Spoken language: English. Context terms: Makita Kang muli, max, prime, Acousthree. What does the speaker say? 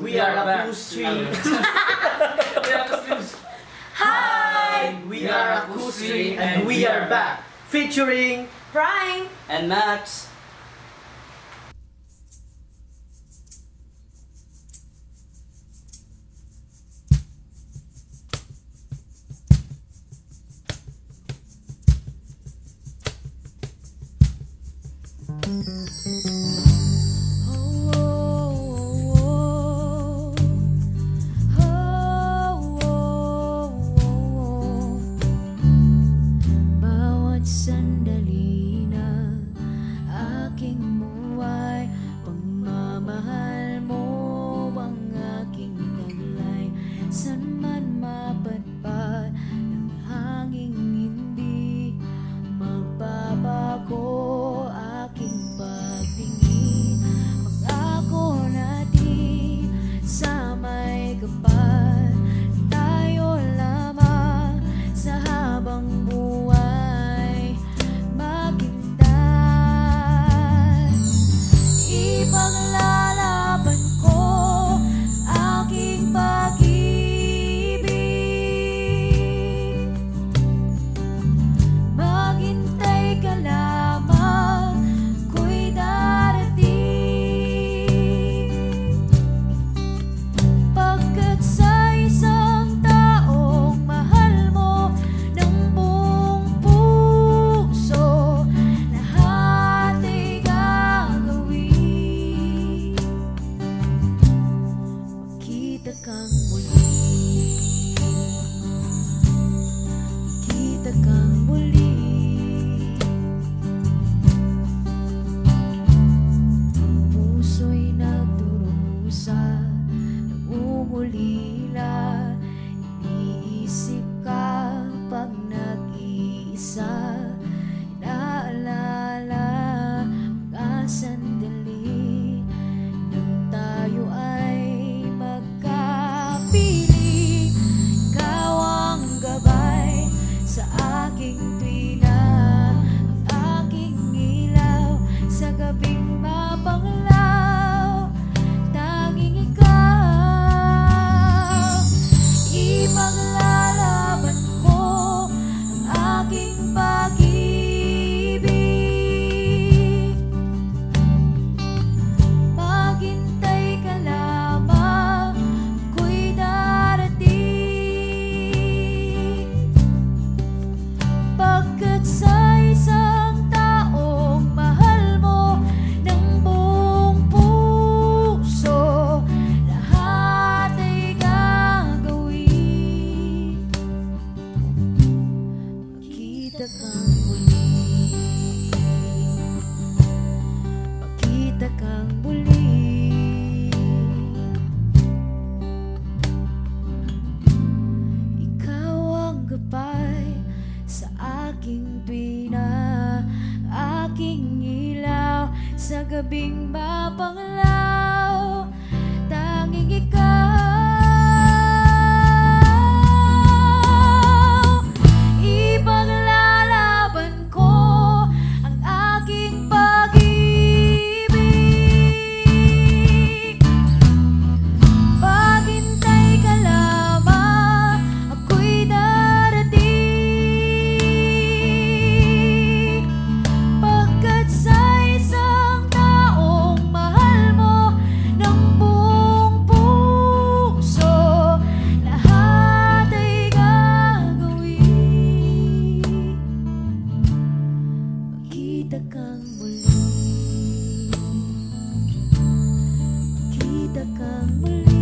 We are Acousthree. Hi! We are Acousthree and we are back. Featuring Prime and Max. Makita kang muli. Makita kang muli. Ang puso'y nagdurusa, nagugulila. Iniisip ka pag nag-iisa. Inaalala pagkasandali nang tayo ay aking ilaw sa gabing mapanglaw, tanging ikaw. Makita kang muli.